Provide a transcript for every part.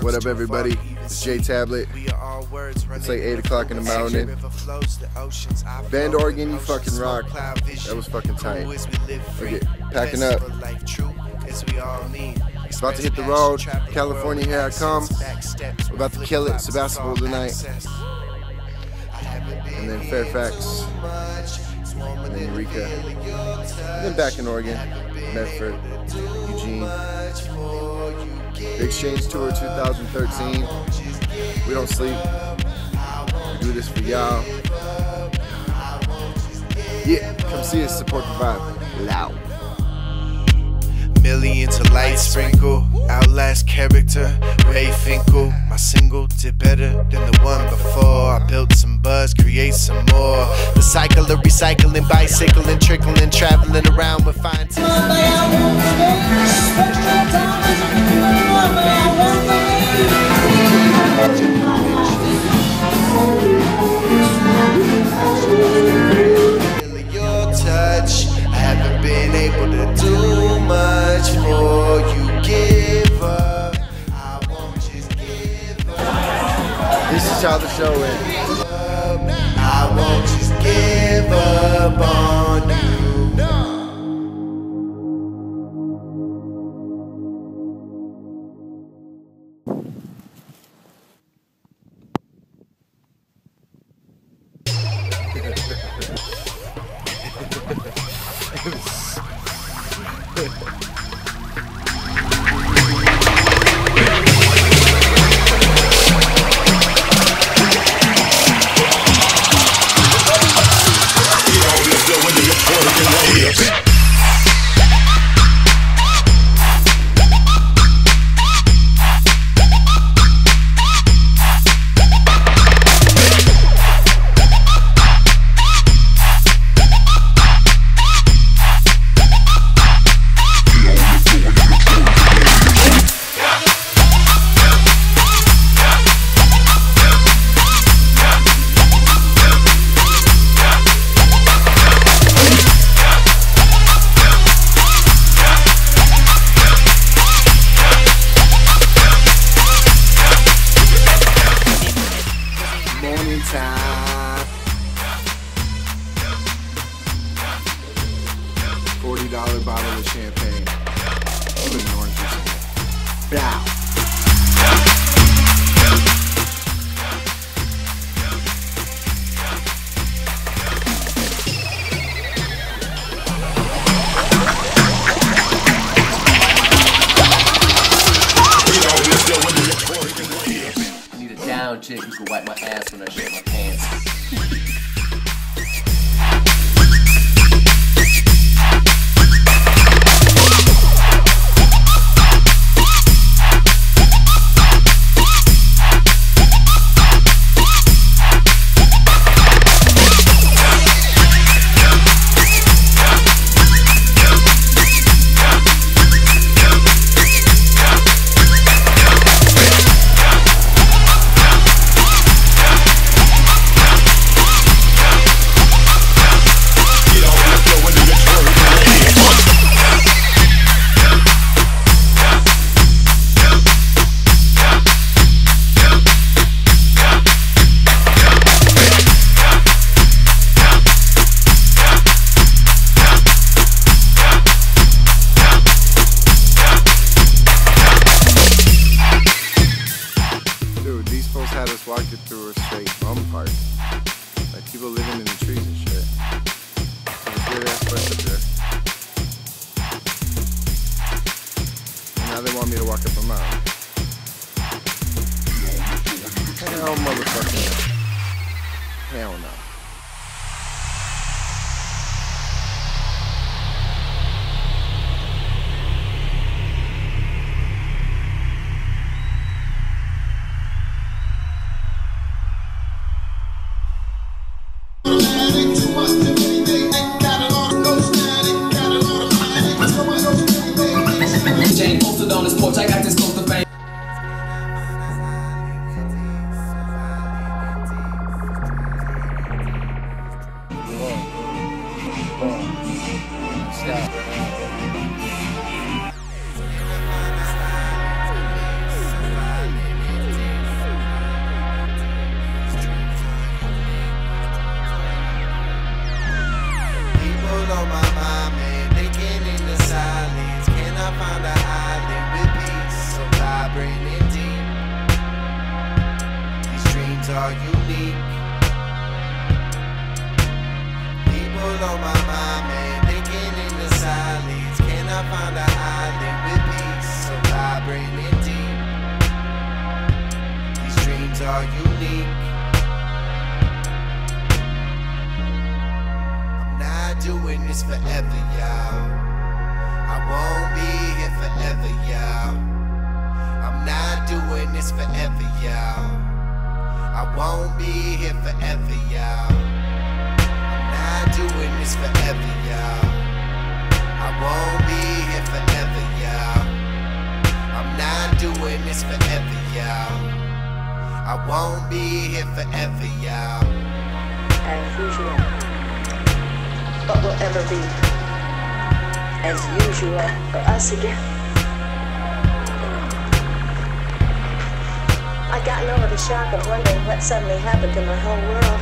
What up, everybody? It's Jay Tablet. It's like 8 o'clock in the morning. Bend, Oregon, you fucking rock. That was fucking tight. Okay, packing up. It's about to hit the road. California, here I come. We're about to kill it. Sebastopol tonight. And then Fairfax. And then Eureka. And then back in Oregon. Medford. Eugene. Big Exchange Tour 2013. We don't sleep. We do this for y'all. Yeah, come see us. Support the vibe. Loud. Millions of light sprinkle. Outlast character. Ray Finkle. My single did better than the one before. I built some buzz, create some more. The cycle of recycling, bicycling, trickling, traveling around with fine your touch. I haven't been able to That's how the show is. I won't just give up on you. $40 bottle of champagne. Put an orange juice in it. Bow. I need a down chick who can wipe my ass when I shit my pants. Had us walk it through a straight bum park. Like people living in the trees and shit. And now they want me to walk up a mountain. Hell motherfucking hell no. Are unique. People on my mind, man, thinking in the silence. Can I find an island with peace? So vibrating deep. These dreams are unique. I'm not doing this forever, y'all. I won't be here forever, y'all. I'm not doing this forever, y'all. I won't be here forever, y'all. I'm not doing this forever, y'all. I won't be here forever, y'all. I'm not doing this forever, y'all. I won't be here forever, y'all. As usual, what will ever be as usual for us again? I gotten over the shock of wondering what suddenly happened to my whole world.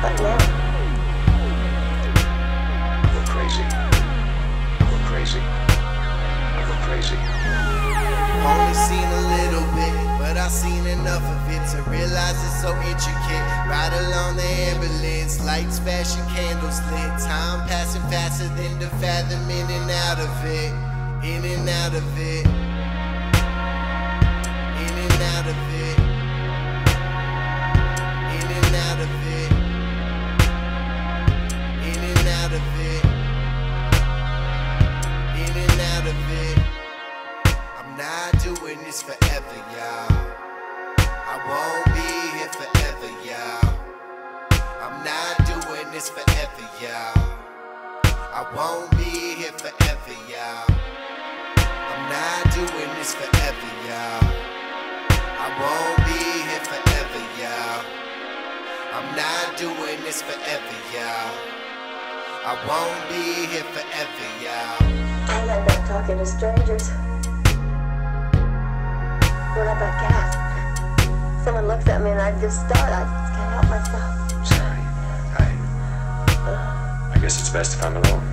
But now... You're crazy. You're crazy. You're crazy. Only seen a little bit, but I've seen enough of it to realize it's so intricate. Right along the ambulance, lights flashing, candles lit. Time passing faster than the fathom, in and out of it. In and out of it. In and out of it. In and out of it. In and out of it. In and out of it. I'm not doing this forever, y'all. I won't be here forever, y'all. I'm not doing this forever, y'all. I won't be here forever, y'all. I'm not doing this forever, y'all. I won't be here forever, y'all. I'm not doing this forever, y'all. I won't be here forever, y'all. I like that talking to strangers. What if I can't? Someone looks at me and I just start. I just can't help myself. Sorry. I guess it's best if I'm alone.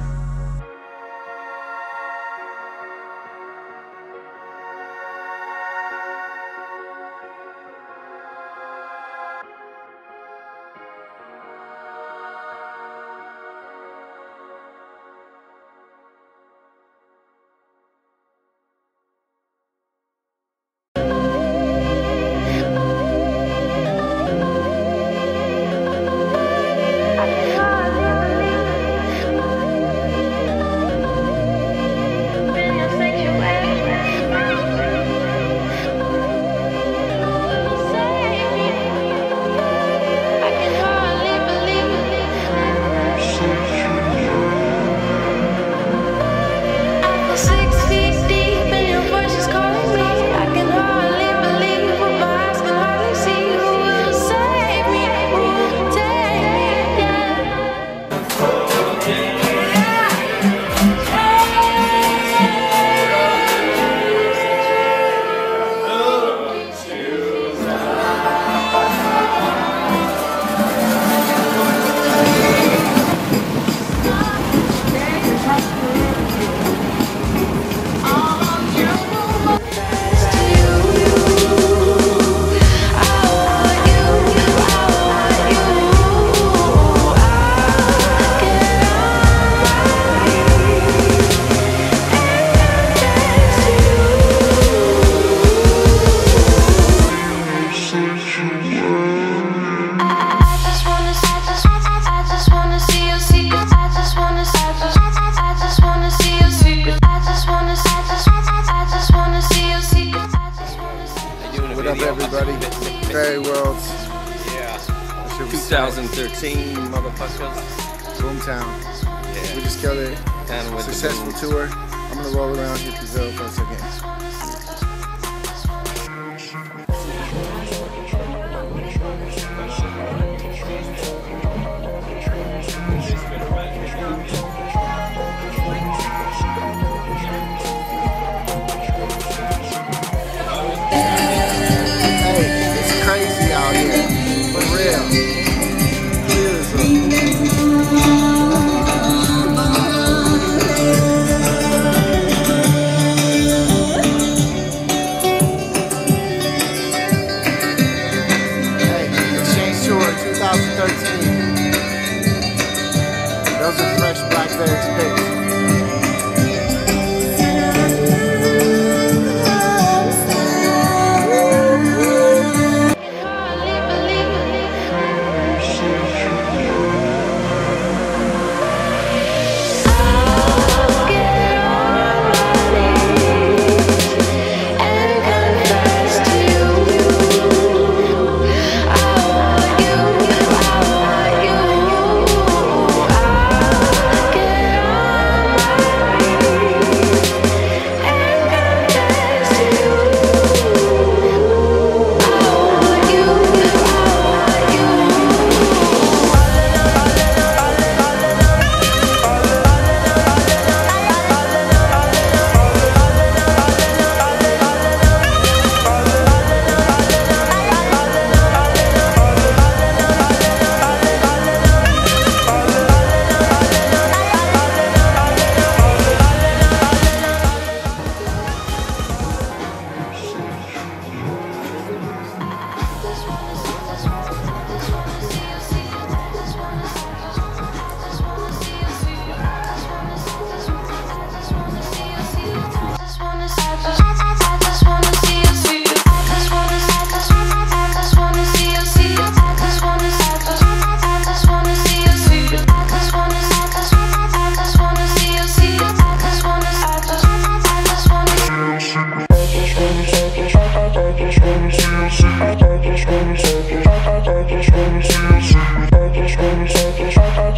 I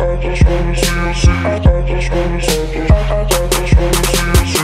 just wanna see you.